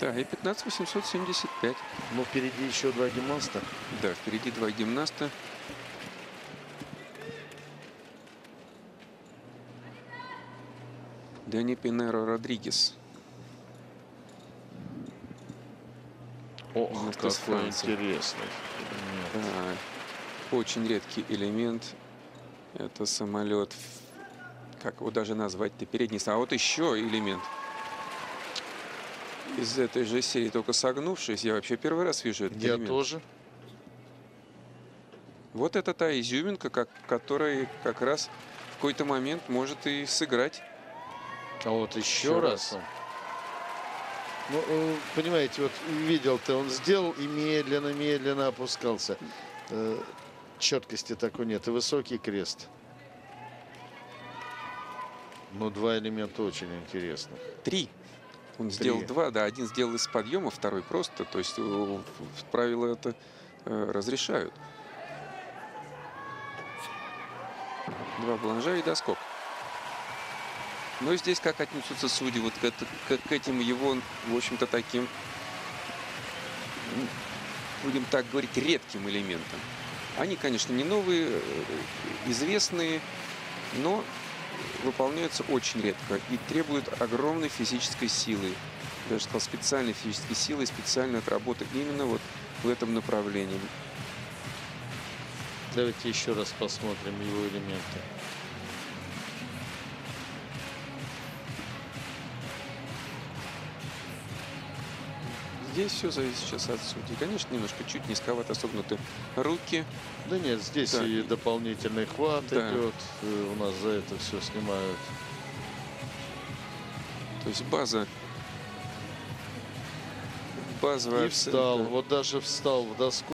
Да, и 15,875. Но впереди еще два гимнаста. Да, впереди два гимнаста. Денни Пинеро Родригес. О, какой интересный. Да, очень редкий элемент. Это самолет. Как его даже назвать-то? Передний. А вот еще элемент. Из этой же серии, только согнувшись. Я вообще первый раз вижу этот элемент. Я тоже. Вот это та изюминка, которая как раз в какой-то момент может и сыграть. А вот еще раз. Ну, понимаете, вот видел-то, он сделал и медленно-медленно опускался. Четкости такой нет. И высокий крест. Но два элемента очень интересных. Три. Он сделал два, да. Один сделал из подъема, второй просто. То есть правила это разрешают. Два бланжа и доскок. Но здесь как отнесутся судьи вот к этим его, в общем-то, таким, будем так говорить, редким элементам. Они, конечно, не новые, известные, но выполняются очень редко и требуют огромной физической силы. Я даже сказал, специальной физической силы, специальной отработки именно вот в этом направлении. Давайте еще раз посмотрим его элементы. Здесь все зависит сейчас от судей. Конечно, немножко чуть низковато согнуты руки. Да нет, здесь так. И дополнительный хват идет. У нас за это все снимают. То есть база. И встал. Вот даже встал в доску.